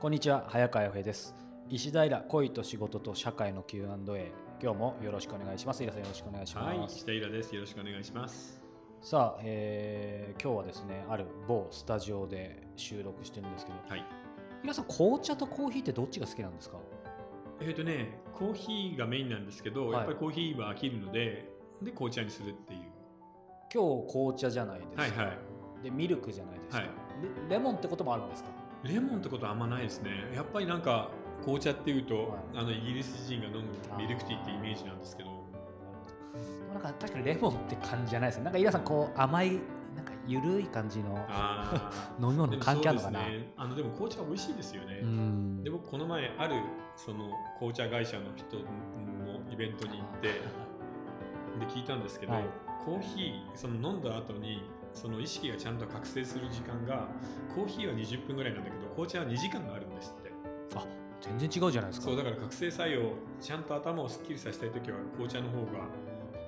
こんにちは、早川洋平です。石平恋と仕事と社会の Q&A、 今日もよろしくお願いします。井田さん、よろしくお願いします。はい、石平です。よろしくお願いします。さあ、今日はですね、ある某スタジオで収録してるんですけど、はい、井田さん、紅茶とコーヒーってどっちが好きなんですか？コーヒーがメインなんですけど、やっぱりコーヒーは飽きるので、紅茶にするっていう。今日紅茶じゃないですか、はいはい、でミルクじゃないですか、はい、でレモンってこともあるんですか？レモンってことはあんまないですね。やっぱりなんか紅茶っていうと、はい、イギリス人が飲むミルクティーってイメージなんですけど、なんか確かにレモンって感じじゃないですね。なんか井田さん、こう甘いなんか緩い感じの飲み物の関係あるのかな。でも紅茶美味しいですよね。でもこの前あるその紅茶会社の人のイベントに行ってで聞いたんですけど、はい、コーヒーその飲んだ後にその意識がちゃんと覚醒する時間が、コーヒーは20分ぐらいなんだけど紅茶は2時間があるんですって。あ、全然違うじゃないですか。そうだから覚醒作用、ちゃんと頭をすっきりさせたいときは紅茶の方が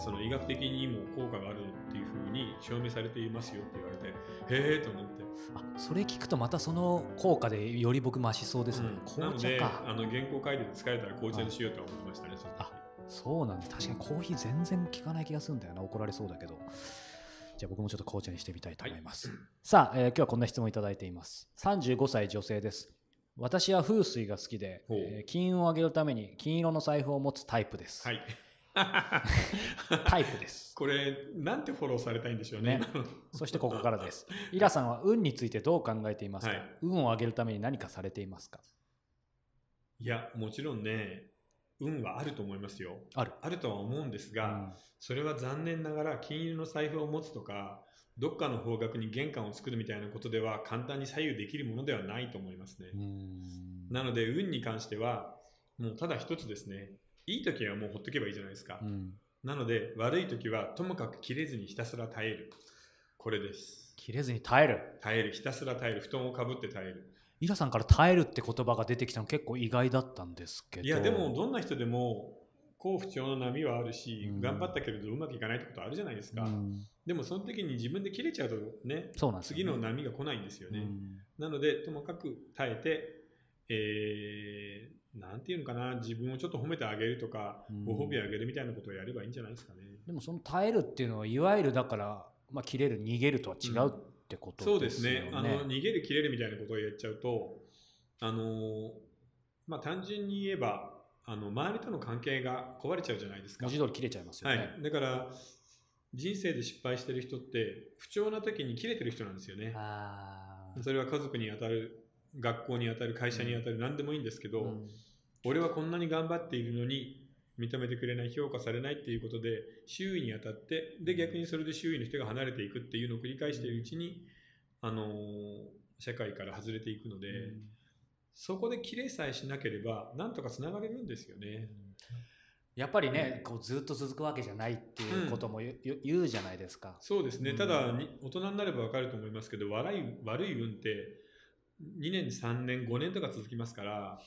その医学的にも効果があるっていう風に証明されていますよって言われて、へーと思って。あ、それ聞くとまたその効果でより僕増しそうですね、紅茶か。なので原稿書いて疲れたら紅茶にしようとは思いましたね。そうなんです。確かにコーヒー全然効かない気がするんだよな。怒られそうだけど。じゃあ僕もちょっと紅茶にしてみたいと思います、はい。さあ、今日はこんな質問いただいています。35歳女性です。私は風水が好きで、金運を上げるために金色の財布を持つタイプです、はい、タイプです。これなんてフォローされたいんでしょう ね。そしてここからです。イラさんは運についてどう考えていますか、はい、運を上げるために何かされていますか？いや、もちろんね、運はあると思いますよ。あるとは思うんですが、それは残念ながら金融の財布を持つとか、どっかの方角に玄関を作るみたいなことでは簡単に左右できるものではないと思いますね。なので運に関してはもうただ一つですね。いい時はもうほっとけばいいじゃないですか、なので悪い時はともかく切れずにひたすら耐える。これです。切れずに耐える、ひたすら耐える、布団をかぶって耐える。井田さんから耐えるって言葉が出てきたの結構意外だったんですけど。いや、でもどんな人でも好不調の波はあるし、頑張ったけれどうまくいかないってことあるじゃないですか、でもその時に自分で切れちゃうと ね、次の波が来ないんですよね、なのでともかく耐えて、なんていうのかな、自分をちょっと褒めてあげるとか、ご褒美あげるみたいなことをやればいいんじゃないですかね。でもその耐えるっていうのはいわゆるだから、切れる逃げるとは違う、ってことですね。そうですね。逃げる切れるみたいなことをやっちゃうと、単純に言えば周りとの関係が壊れちゃうじゃないですか。文字通り切れちゃいますよね、はい、だから人生で失敗してる人って不調な時に切れてる人なんですよね。あ、それは家族に当たる、学校に当たる、会社に当たる、何でもいいんですけど、俺はこんなに頑張っているのに認めてくれない、評価されないっていうことで周囲に当たって、で逆にそれで周囲の人が離れていくっていうのを繰り返しているうちに、社会から外れていくので、そこで切れさえしなければなんとかつながれるんですよね、やっぱりね、ずっと続くわけじゃないっていうことも言うじゃないですか。そうですね、ただ大人になれば分かると思いますけど、悪い運って2年3年5年とか続きますから、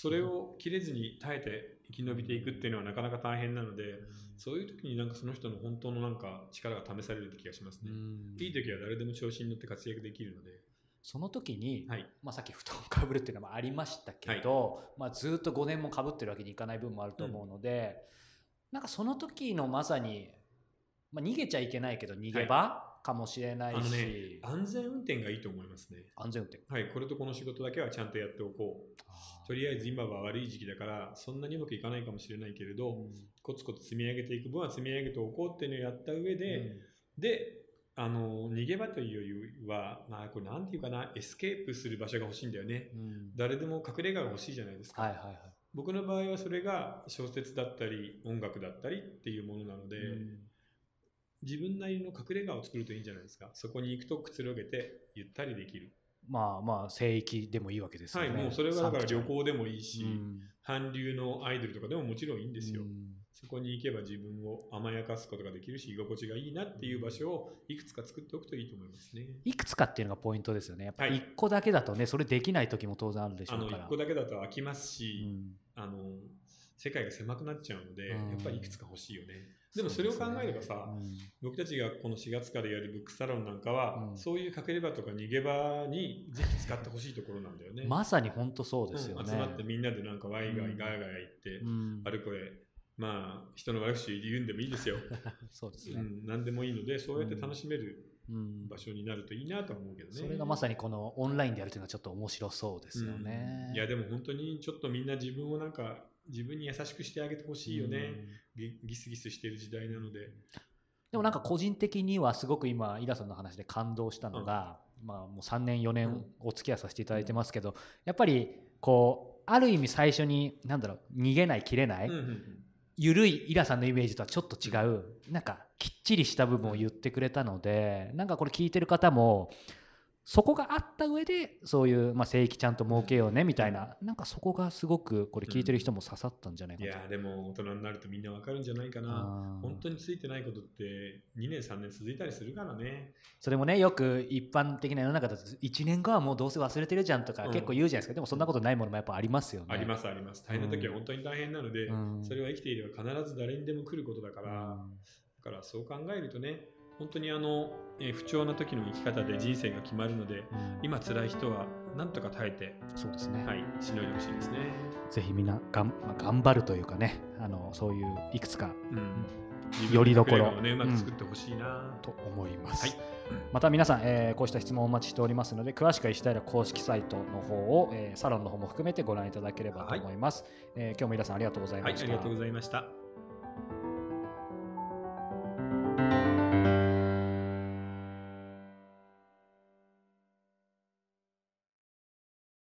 それを切れずに耐えて生き延びていくっていうのはなかなか大変なので、そういう時になんかその人の本当のなんか力が試される気がしますね。いい時は誰でも調子に乗って活躍できるので、その時に、はい、さっき布団をかぶるっていうのもありましたけど、はい、ずっと5年もかぶってるわけにいかない分もあると思うので、なんかその時のまさに、逃げちゃいけないけど逃げ場、かもしれないし、安全運転がいいと思いますね。安全運転、はい、これとこの仕事だけはちゃんとやっておこう、とりあえず今は悪い時期だからそんなにうまくいかないかもしれないけれど、コツコツ積み上げていく分は積み上げておこうっていうのをやった上で、逃げ場というよりは、これなんていうかな、エスケープする場所が欲しいんだよね、誰でも隠れ家が欲しいじゃないですか、僕の場合はそれが小説だったり音楽だったりっていうものなので、自分なりの隠れ家を作るといいんじゃないですか。そこに行くとくつろげてゆったりできる、聖域でもいいわけですよね、もうそれはだから旅行でもいいし、韓流のアイドルとかでももちろんいいんですよ、そこに行けば自分を甘やかすことができるし、居心地がいいなっていう場所をいくつか作っておくといいと思いますね。いくつかっていうのがポイントですよね。やっぱり1個だけだとね、それできない時も当然あるでしょうから、1個だけだと飽きますし、世界が狭くなっちゃうので、うん、やっぱりいくつか欲しいよね。でもそれを考えればさ、ねうん、僕たちがこの4月からやるブックサロンなんかは、うん、そういう隠れ場とか逃げ場にぜひ使ってほしいところなんだよね。まさに本当そうですよね、うん、集まってみんなでなんかワイガイガーガー言って、うん、あれこれまあ人の悪口言うんでもいいですよそうですね、うん、何でもいいのでそうやって楽しめる、うんうん、場所になるといいなと思うけどね。それがまさにこのオンラインでやるというのはちょっと面白そうですよね、うん、いやでも本当にちょっとみんな自分をなんか自分に優しくしてあげてほしいよね、うん、ギスギスしてる時代なので。でもなんか個人的にはすごく今井田さんの話で感動したのが、うん、まあもう3年4年お付き合いさせていただいてますけど、うん、やっぱりこうある意味最初に何だろう逃げない切れない、うんうんうん緩いイラさんのイメージとはちょっと違うなんかきっちりした部分を言ってくれたのでなんかこれ聞いてる方もそこがあった上でそういうまあ正規ちゃんと儲けようねみたいななんかそこがすごくこれ聞いてる人も刺さったんじゃないかと、うん、いやでも大人になるとみんなわかるんじゃないかな。本当についてないことって2年3年続いたりするからね。それもねよく一般的な世の中だと1年後はもうどうせ忘れてるじゃんとか結構言うじゃないですか、うん、でもそんなことないものもやっぱありますよね。ありますあります。大変な時は本当に大変なので、うん、それは生きていれば必ず誰にでも来ることだから、うん、だからそう考えるとね本当に不調な時の生き方で人生が決まるので、うん、今辛い人はなんとか耐えてそうですね、はい、しのいでほしいですね。ぜひみんな頑張るというかねそういういくつか、うん、よりどころを、ね、うまく作ってほしいな、うん、と思います、はい、また皆さん、こうした質問をお待ちしておりますので詳しくは石平公式サイトの方を、サロンの方も含めてご覧いただければと思います、はい今日も皆さんありがとうございました、はい、ありがとうございました。